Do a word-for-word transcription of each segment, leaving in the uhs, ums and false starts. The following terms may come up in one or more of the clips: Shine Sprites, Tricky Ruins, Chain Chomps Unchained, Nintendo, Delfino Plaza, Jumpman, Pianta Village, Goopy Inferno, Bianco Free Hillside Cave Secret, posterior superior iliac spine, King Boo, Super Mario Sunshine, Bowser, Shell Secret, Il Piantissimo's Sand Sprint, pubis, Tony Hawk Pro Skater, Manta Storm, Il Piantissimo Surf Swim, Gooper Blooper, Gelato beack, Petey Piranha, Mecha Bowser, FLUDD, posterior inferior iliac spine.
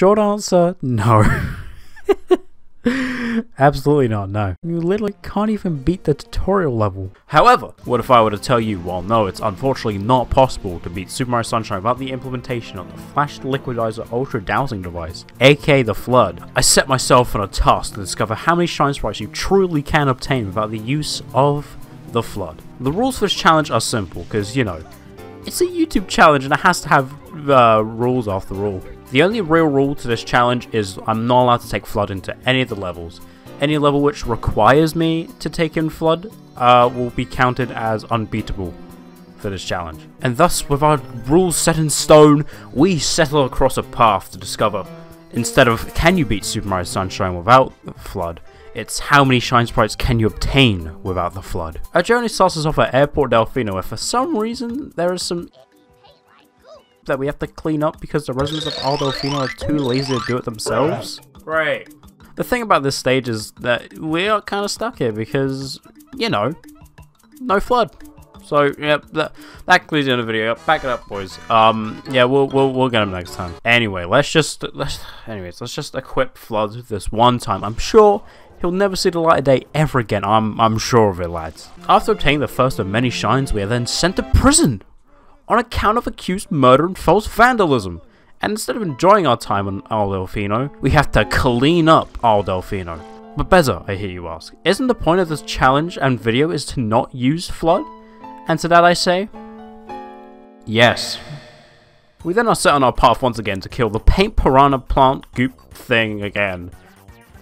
Short answer, no. Absolutely not, no. You literally can't even beat the tutorial level. However, what if I were to tell you, well no, it's unfortunately not possible to beat Super Mario Sunshine without the implementation of the Flash Liquidizer Ultra Dousing Device, aka the FLUDD. I set myself on a task to discover how many Shine Sprites you truly can obtain without the use of the FLUDD. The rules for this challenge are simple, because, you know, it's a YouTube challenge and it has to have uh, rules after all. The only real rule to this challenge is I'm not allowed to take FLUDD into any of the levels. Any level which requires me to take in FLUDD uh, will be counted as unbeatable for this challenge. And thus, with our rules set in stone, we settle across a path to discover, instead of can you beat Super Mario Sunshine without FLUDD, it's how many Shine Sprites can you obtain without the FLUDD. Our journey starts us off at Airport Delfino, where for some reason there is some that we have to clean up because the residents of Il Delfino are too lazy to do it themselves. Right. The thing about this stage is that we are kind of stuck here because, you know, no FLUDD. So, yeah, that, that concludes the end of the video. Back it up, boys. Um, yeah, we'll, we'll, we'll get them next time. Anyway, let's just, let's, anyways, let's just equip FLUDD this one time. I'm sure he'll never see the light of day ever again. I'm, I'm sure of it, lads. After obtaining the first of many shines, we are then sent to prison on account of accused murder and false vandalism. And instead of enjoying our time on Il Delfino, we have to clean up Il Delfino. But Beza, I hear you ask, isn't the point of this challenge and video is to not use FLUDD? And to that I say, yes. We then are set on our path once again to kill the paint piranha plant goop thing again.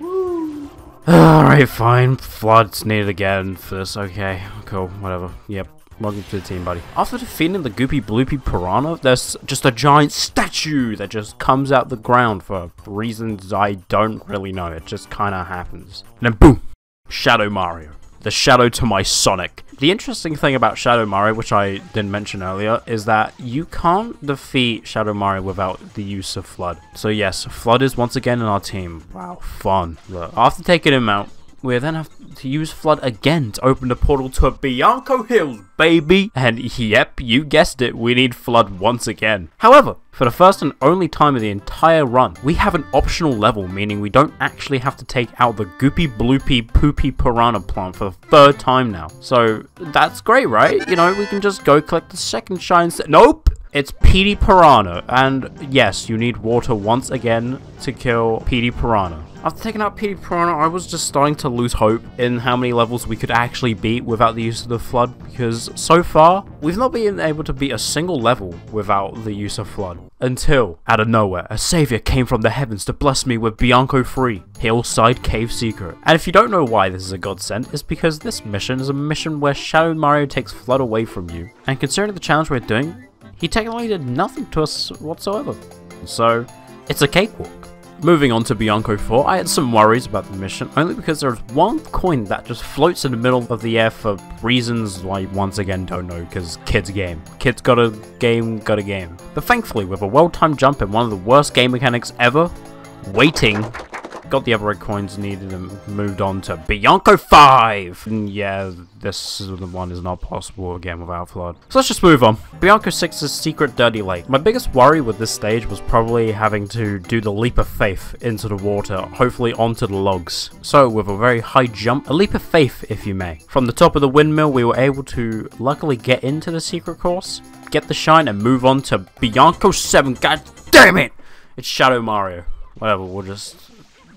Alright, fine. FLUDD's needed again for this. Okay, cool, whatever. Yep. Welcome to the team, buddy. After defeating the goopy bloopy piranha, there's just a giant statue that just comes out the ground for reasons I don't really know. It just kind of happens. And then boom! Shadow Mario. The shadow to my Sonic. The interesting thing about Shadow Mario, which I didn't mention earlier, is that you can't defeat Shadow Mario without the use of FLUDD. So yes, FLUDD is once again in our team. Wow, fun. Look, after taking him out, we then have to use FLUDD again to open the portal to Bianco Hills, baby! And yep, you guessed it, we need FLUDD once again. However, for the first and only time of the entire run, we have an optional level, meaning we don't actually have to take out the goopy bloopy poopy piranha plant for the third time now. So, that's great, right? You know, we can just go collect the second shine set. Nope! It's Petey Piranha, and yes, you need water once again to kill Petey Piranha. After taking out Petey Piranha, I was just starting to lose hope in how many levels we could actually beat without the use of the FLUDD, because so far, we've not been able to beat a single level without the use of FLUDD. Until, out of nowhere, a savior came from the heavens to bless me with Bianco Free Hillside Cave Secret. And if you don't know why this is a godsend, it's because this mission is a mission where Shadow Mario takes FLUDD away from you. And considering the challenge we're doing, he technically did nothing to us whatsoever. So, it's a cakewalk. Moving on to Bianco four, I had some worries about the mission, only because there is one coin that just floats in the middle of the air for reasons I once again don't know, because kids game. Kids got a game, got a game. But thankfully, with a well-timed jump and one of the worst game mechanics ever, waiting, got the other red coins needed and moved on to Bianco five! And yeah, this one is not possible again without FLUDD. So let's just move on. Bianco six's Secret Dirty Lake. My biggest worry with this stage was probably having to do the leap of faith into the water, hopefully onto the logs. So with a very high jump, a leap of faith if you may. From the top of the windmill we were able to luckily get into the secret course, get the shine and move on to Bianco seven, god damn it! It's Shadow Mario. Whatever, we'll just...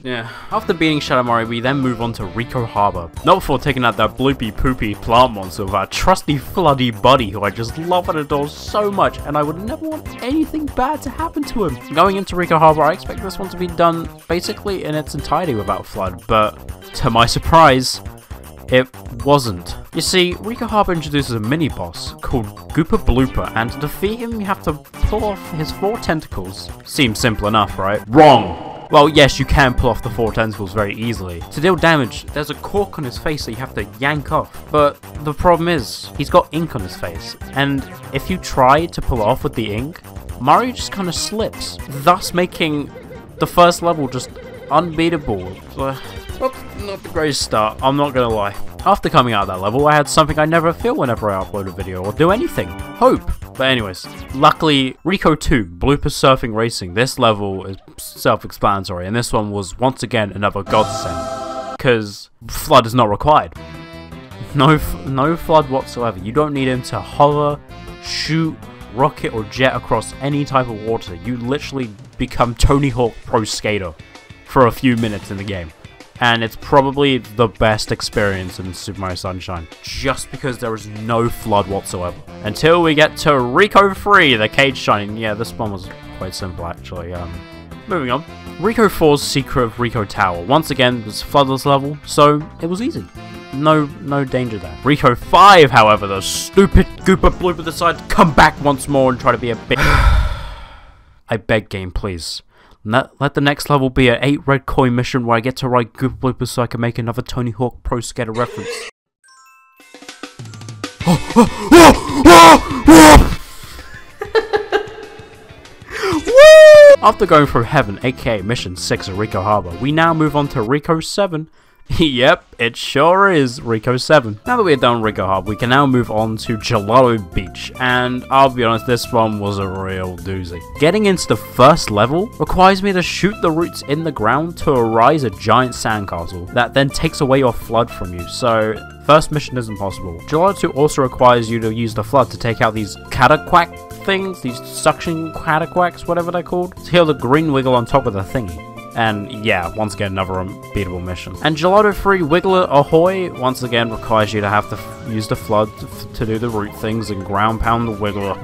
yeah. After beating Shadow Mario, we then move on to Ricco Harbor. Not before taking out that bloopy poopy plant monster with our trusty FLUDD buddy who I just love and adore so much, and I would never want anything bad to happen to him. Going into Ricco Harbor, I expect this one to be done basically in its entirety without FLUDD, but to my surprise, it wasn't. You see, Ricco Harbor introduces a mini-boss called Gooper Blooper, and to defeat him, you have to pull off his four tentacles. Seems simple enough, right? Wrong! Well, yes, you can pull off the four tentacles very easily. To deal damage, there's a cork on his face that you have to yank off. But the problem is, he's got ink on his face. And if you try to pull it off with the ink, Mario just kind of slips, thus making the first level just unbeatable. Well, not the greatest start, I'm not gonna lie. After coming out of that level, I had something I never feel whenever I upload a video or do anything. Hope. But anyways, luckily, Ricco two, Blooper Surfing Racing, this level is self-explanatory, and this one was once again another godsend, because FLUDD is not required. No, f no FLUDD whatsoever. You don't need him to hover, shoot, rocket, or jet across any type of water. You literally become Tony Hawk Pro Skater for a few minutes in the game. And it's probably the best experience in Super Mario Sunshine, just because there is no FLUDD whatsoever. Until we get to Ricco three, the cage shining. Yeah, this one was quite simple, actually. Um, moving on. Ricco four's Secret of Ricco Tower. Once again, was FLUDDless level, so it was easy. No, no danger there. Ricco five, however, the stupid Gooper Blooper decided to come back once more and try to be a bit. I beg, game, please. Let the next level be an eight red coin mission where I get to ride Gooper Blooper so I can make another Tony Hawk Pro Skater reference. After going through Heaven, aka Mission six at Ricco Harbor, we now move on to Ricco seven. Yep, it sure is Ricco seven. Now that we're done Ricco Harbor, we can now move on to Gelato Beach, and I'll be honest, this one was a real doozy. Getting into the first level requires me to shoot the roots in the ground to arise a giant sandcastle that then takes away your FLUDD from you, so first mission is impossible. Gelato two also requires you to use the FLUDD to take out these cataquack things, these suction cataquacks, whatever they're called, to heal the green wiggle on top of the thingy. And yeah, once again, another unbeatable mission. And Gelato three Wiggler Ahoy once again requires you to have to f use the FLUDD to do the root things and ground pound the Wiggler.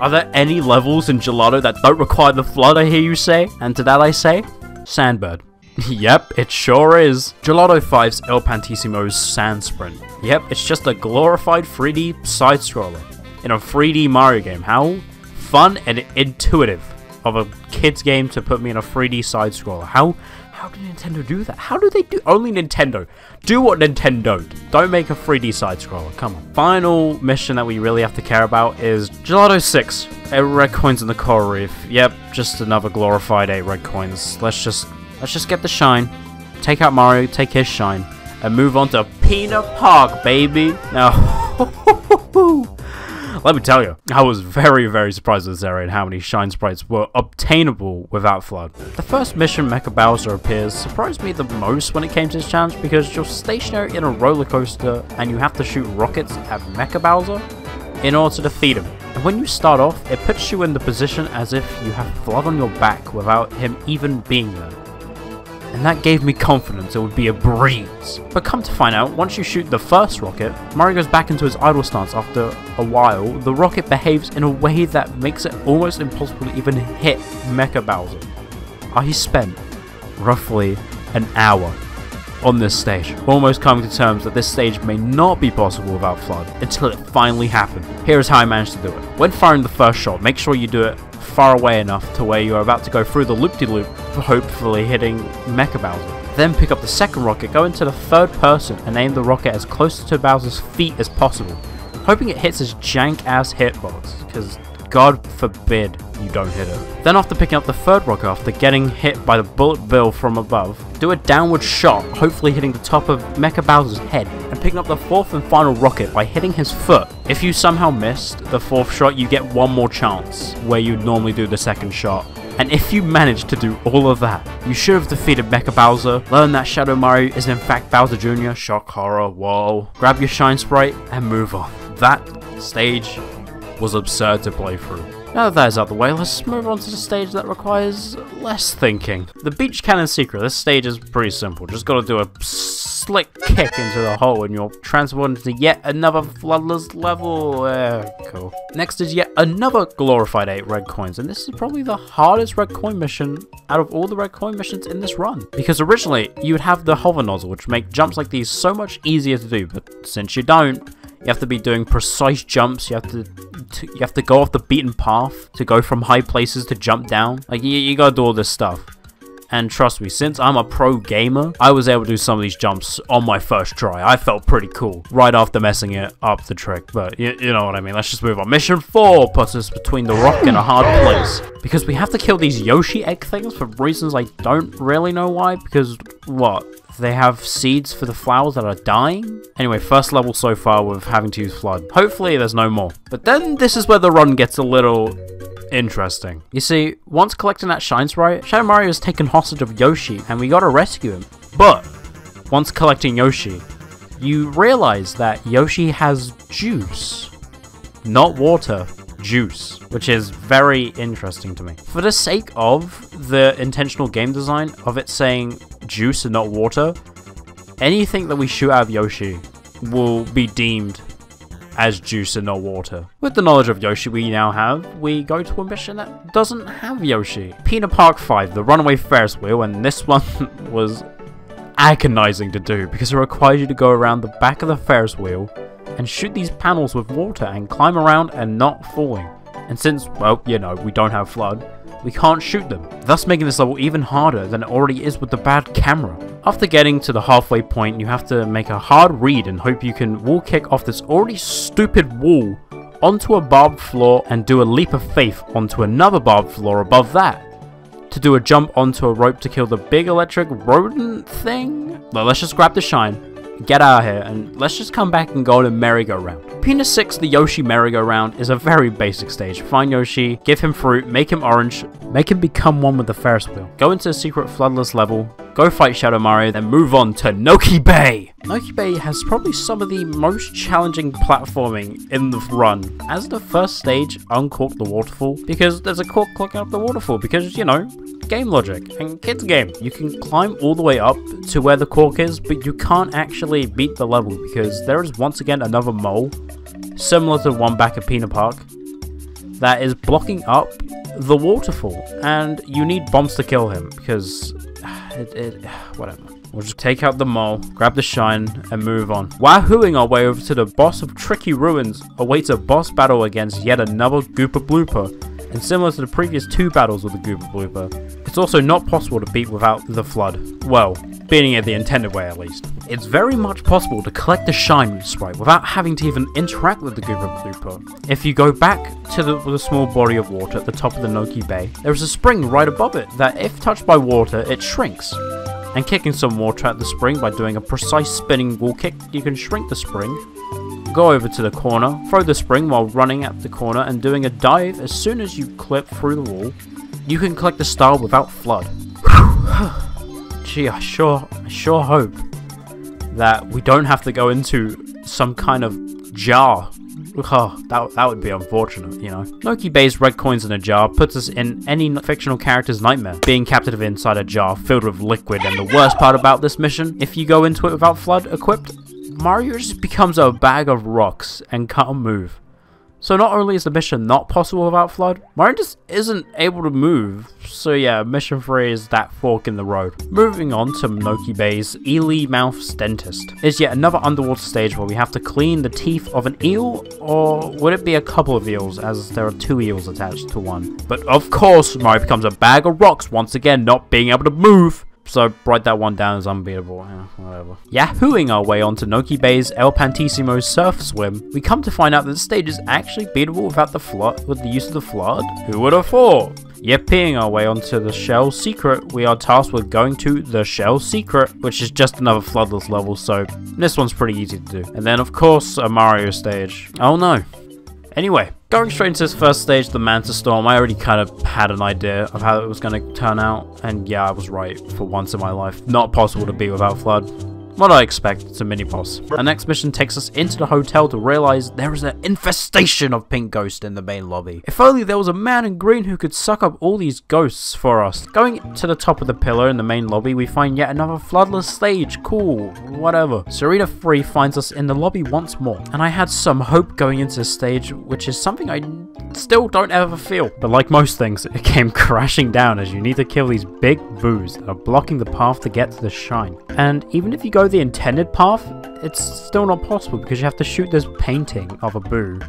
Are there any levels in Gelato that don't require the FLUDD, I hear you say? And to that I say, Sandbird. Yep, it sure is. Gelato five's Il Piantissimo's Sand Sprint. Yep, it's just a glorified three D side-scroller in a three D Mario game. How fun and intuitive of a kid's game to put me in a three D side-scroller. How how did Nintendo do that? How do they do? Only Nintendo. Do what Nintendo did. Don't make a three D side-scroller. Come on. Final mission that we really have to care about is Gelato six. Eight red coins in the coral reef. Yep, just another glorified eight red coins. Let's just let's just get the shine. Take out Mario. Take his shine. And move on to Pinna Park, baby. Now. Let me tell you, I was very, very surprised at this area and how many shine sprites were obtainable without FLUDD. The first mission, Mecha Bowser appears, surprised me the most when it came to this challenge because you're stationary in a roller coaster and you have to shoot rockets at Mecha Bowser in order to defeat him. And when you start off, it puts you in the position as if you have FLUDD on your back without him even being there. And that gave me confidence it would be a breeze. But come to find out, once you shoot the first rocket, Mario goes back into his idle stance. After a while, the rocket behaves in a way that makes it almost impossible to even hit Mecha Bowser. I spent roughly an hour on this stage, almost coming to terms that this stage may not be possible without FLUDD, until it finally happened. Here is how I managed to do it. When firing the first shot, make sure you do it far away enough to where you are about to go through the loop-de-loop, hopefully hitting Mecha Bowser. Then pick up the second rocket, go into the third person, and aim the rocket as close to Bowser's feet as possible, hoping it hits his jank-ass hitbox, because God forbid you don't hit it. Then after picking up the third rocket, after getting hit by the bullet bill from above, do a downward shot, hopefully hitting the top of Mecha Bowser's head, and picking up the fourth and final rocket by hitting his foot. If you somehow missed the fourth shot, you get one more chance where you'd normally do the second shot. And if you manage to do all of that, you should have defeated Mecha Bowser, learn that Shadow Mario is in fact Bowser Junior, shock horror, whoa, grab your shine sprite, and move on. That stage was absurd to play through. Now that that is out of the way, let's move on to the stage that requires less thinking. The Beach Cannon Secret. This stage is pretty simple. Just gotta do a slick kick into the hole and you're transformed into yet another FLUDDless level. Uh, cool. Next is yet another glorified eight red coins, and this is probably the hardest red coin mission out of all the red coin missions in this run. Because originally, you would have the hover nozzle, which make jumps like these so much easier to do, but since you don't, you have to be doing precise jumps. You have to, to you have to go off the beaten path to go from high places to jump down. Like you, you gotta do all this stuff, and trust me, since I'm a pro gamer, I was able to do some of these jumps on my first try. I felt pretty cool right after messing it up the trick, but you, you know what I mean. Let's just move on. Mission four puts us between the rock and a hard place, because we have to kill these Yoshi egg things for reasons I don't really know why, because what? They have seeds for the flowers that are dying? Anyway, first level so far with having to use Flood. Hopefully there's no more. But then this is where the run gets a little interesting. You see, once collecting that Shine Sprite, Shadow Mario is taken hostage of Yoshi and we gotta rescue him. But once collecting Yoshi, you realize that Yoshi has juice, not water. Juice, which is very interesting to me. For the sake of the intentional game design of it saying juice and not water, anything that we shoot out of Yoshi will be deemed as juice and not water. With the knowledge of Yoshi we now have, we go to a mission that doesn't have Yoshi. Pinna Park five, the runaway Ferris wheel, and this one was agonizing to do because it requires you to go around the back of the Ferris wheel and shoot these panels with water and climb around and not falling. And since, well, you know, we don't have Flood, we can't shoot them, thus making this level even harder than it already is with the bad camera. After getting to the halfway point, you have to make a hard read and hope you can wall kick off this already stupid wall onto a barbed floor and do a leap of faith onto another barbed floor above that, to do a jump onto a rope to kill the big electric rodent thing. Well, let's just grab the shine, get out of here, and let's just come back and go to merry-go-round. Pinna six, the Yoshi merry-go-round, is a very basic stage. Find Yoshi, give him fruit, make him orange, make him become one with the Ferris wheel. Go into a secret floodless level, go fight Shadow Mario, then move on to Noki Bay. Noki Bay has probably some of the most challenging platforming in the run. As the first stage, uncork the waterfall, because there's a cork clocking up the waterfall, because, you know, game logic and kids game. You can climb all the way up to where the cork is, but you can't actually beat the level because there is once again another mole, similar to one back at Pinna Park, that is blocking up the waterfall, and you need bombs to kill him because it, it whatever. We'll just take out the mole, grab the shine, and move on. Wahooing our way over to the boss of Tricky Ruins awaits a boss battle against yet another Gooper Blooper. And similar to the previous two battles with the Gooper Blooper, it's also not possible to beat without the Flood. Well, beating it the intended way at least. It's very much possible to collect the Shine Sprite without having to even interact with the Gooper Blooper. If you go back to the, the small body of water at the top of the Noki Bay, there is a spring right above it that if touched by water, it shrinks. And kicking some water at the spring by doing a precise spinning wall kick, you can shrink the spring. Go over to the corner, throw the spring while running at the corner and doing a dive as soon as you clip through the wall. You can collect the star without Flood. Gee, I sure, I sure hope that we don't have to go into some kind of jar. Oh, that, that would be unfortunate, you know. Noki Bay's red coins in a jar puts us in any fictional character's nightmare, being captive inside a jar filled with liquid. And the worst part about this mission, if you go into it without Flood equipped, Mario just becomes a bag of rocks and can't move. So not only is the mission not possible without Flood, Mario just isn't able to move. So yeah, mission three is that fork in the road. Moving on to Noki Bay's Eel Mouth Dentist. It's yet another underwater stage where we have to clean the teeth of an eel, or would it be a couple of eels, as there are two eels attached to one. But of course, Mario becomes a bag of rocks once again, not being able to move. So write that one down as unbeatable, yeah, whatever. Yahooing our way onto Noki Bay's Il Piantissimo Surf Swim, we come to find out that the stage is actually beatable without the flood, with the use of the Flood. Who would have thought? Yippeeing our way onto the Shell Secret, we are tasked with going to the Shell Secret, which is just another floodless level, so this one's pretty easy to do. And then of course, a Mario stage. Oh no. Anyway, going straight into this first stage, the Manta Storm, I already kind of had an idea of how it was going to turn out, and yeah, I was right for once in my life. Not possible to beat without Flood. What I expect, it's a mini-boss. Our next mission takes us into the hotel to realize there is an infestation of pink ghosts in the main lobby. If only there was a man in green who could suck up all these ghosts for us. Going to the top of the pillar in the main lobby, we find yet another floodless stage. Cool, whatever. Sirena three finds us in the lobby once more, and I had some hope going into this stage, which is something I still don't ever feel. But like most things, it came crashing down as you need to kill these big boos that are blocking the path to get to the shrine. And even if you go the intended path, it's still not possible because you have to shoot this painting of a boo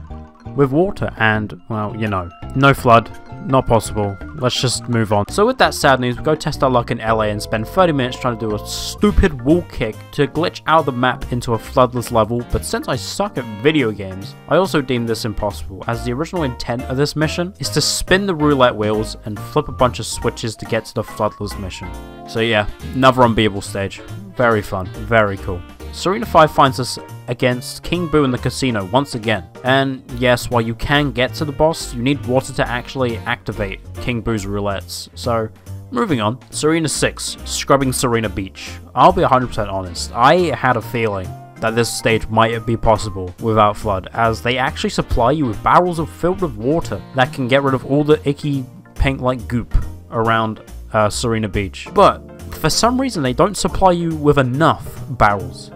with water, and, well, you know, no flood, not possible. Let's just move on. So with that sad news, we go test our luck in L A and spend thirty minutes trying to do a stupid wall kick to glitch out of the map into a floodless level, but since I suck at video games, I also deem this impossible, as the original intent of this mission is to spin the roulette wheels and flip a bunch of switches to get to the floodless mission. So yeah, another unbeatable stage. Very fun, very cool. Serena five finds us against King Boo in the casino once again, and yes, while you can get to the boss, you need water to actually activate King Boo's roulettes. So moving on, Serena six, Scrubbing Sirena Beach. I'll be one hundred percent honest, I had a feeling that this stage might be possible without FLUDD, as they actually supply you with barrels of filled with water that can get rid of all the icky pink-like goop around uh, Serena Beach, but for some reason they don't supply you with enough barrels,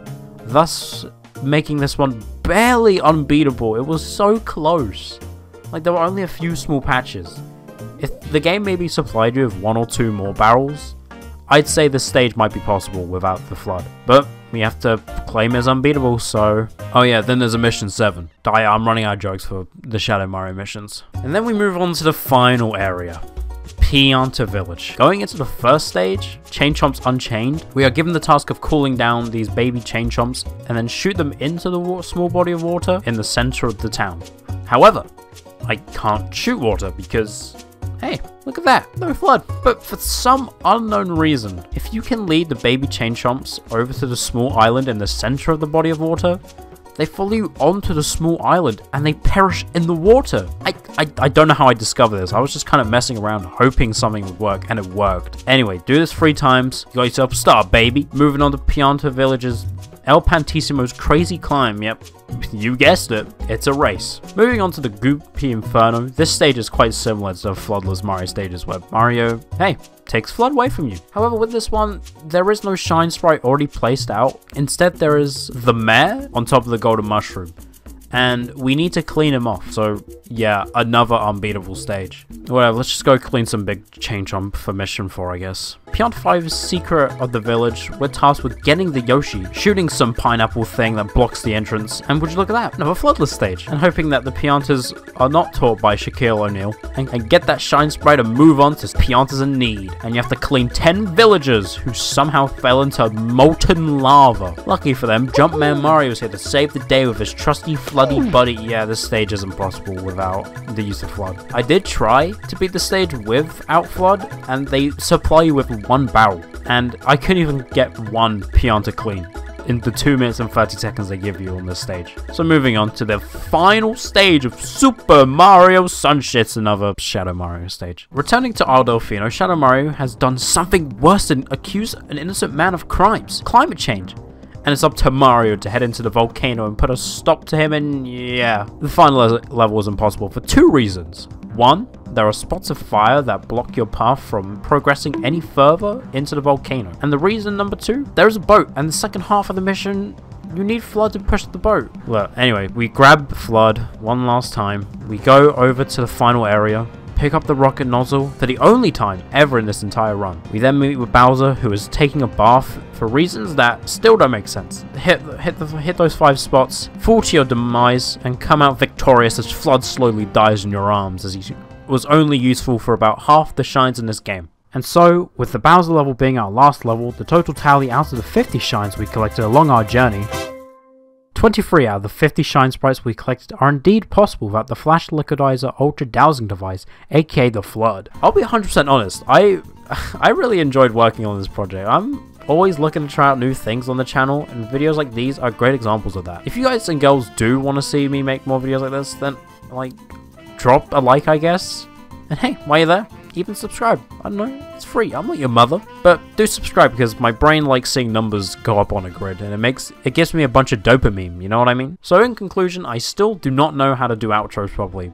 thus making this one barely unbeatable. It was so close. Like, there were only a few small patches. If the game maybe supplied you with one or two more barrels, I'd say this stage might be possible without the FLUDD. But we have to claim it's unbeatable, so... Oh yeah, then there's a mission seven. I'm running out of jokes for the Shadow Mario missions. And then we move on to the final area, Pianta Village. Going into the first stage, Chain Chomps Unchained, we are given the task of cooling down these baby Chain Chomps and then shoot them into the small body of water in the center of the town. However, I can't shoot water because, hey, look at that, no flood. But for some unknown reason, if you can lead the baby Chain Chomps over to the small island in the center of the body of water, they follow you onto the small island and they perish in the water. I, I I don't know how I discovered this. I was just kind of messing around hoping something would work, and it worked. Anyway, do this three times. You got yourself a star, baby. Moving on to Pianta Village's Il Piantissimo's Crazy Climb. Yep, you guessed it. It's a race. Moving on to the Goopy Inferno. This stage is quite similar to the floodless Mario stages where Mario, hey, takes flood away from you. However, with this one, there is no shine sprite already placed out. Instead, there is the mare on top of the golden mushroom, and we need to clean him off. So yeah, another unbeatable stage. Whatever, let's just go clean some big Chain Chomp for mission four, I guess. Pianta five's Secret of the Village, we're tasked with getting the Yoshi, shooting some pineapple thing that blocks the entrance, and would you look at that, another floodless stage, and hoping that the Piantas are not taught by Shaquille O'Neal, and, and get that shine sprite and move on to Piantas in need, and you have to clean ten villagers who somehow fell into molten lava. Lucky for them, Jumpman Mario is here to save the day with his trusty flood buddy. Yeah, this stage is impossible without the use of FLUDD. I did try to beat the stage without FLUDD, and they supply you with one barrel, and I couldn't even get one Pianta clean in the two minutes and thirty seconds they give you on this stage. So moving on to the final stage of Super Mario Sunshine. It's another Shadow Mario stage. Returning to our Delfino, Shadow Mario has done something worse than accuse an innocent man of crimes, climate change. And it's up to Mario to head into the volcano and put a stop to him, and yeah. The final level is impossible for two reasons. One, there are spots of fire that block your path from progressing any further into the volcano. And the reason number two, there is a boat, and the second half of the mission, you need FLUDD to push the boat. Well, anyway, we grab FLUDD one last time. We go over to the final area, pick up the rocket nozzle for the only time ever in this entire run. We then meet with Bowser, who is taking a bath for reasons that still don't make sense. Hit hit the, hit those five spots, fall to your demise, and come out victorious as FLUDD slowly dies in your arms, as he was only useful for about half the shines in this game. And so, with the Bowser level being our last level, the total tally out of the fifty shines we collected along our journey, twenty-three out of the fifty shine sprites we collected are indeed possible without the Flash Liquidizer Ultra Dousing Device, aka the FLUDD. I'll be one hundred percent honest, I I really enjoyed working on this project. I'm always looking to try out new things on the channel, and videos like these are great examples of that. If you guys and girls do want to see me make more videos like this, then, like, drop a like, I guess. And hey, while you're there, even subscribe. I don't know, it's free, I'm not your mother. But do subscribe, because my brain likes seeing numbers go up on a grid, and it makes it gives me a bunch of dopamine, you know what I mean? So in conclusion, I still do not know how to do outros properly,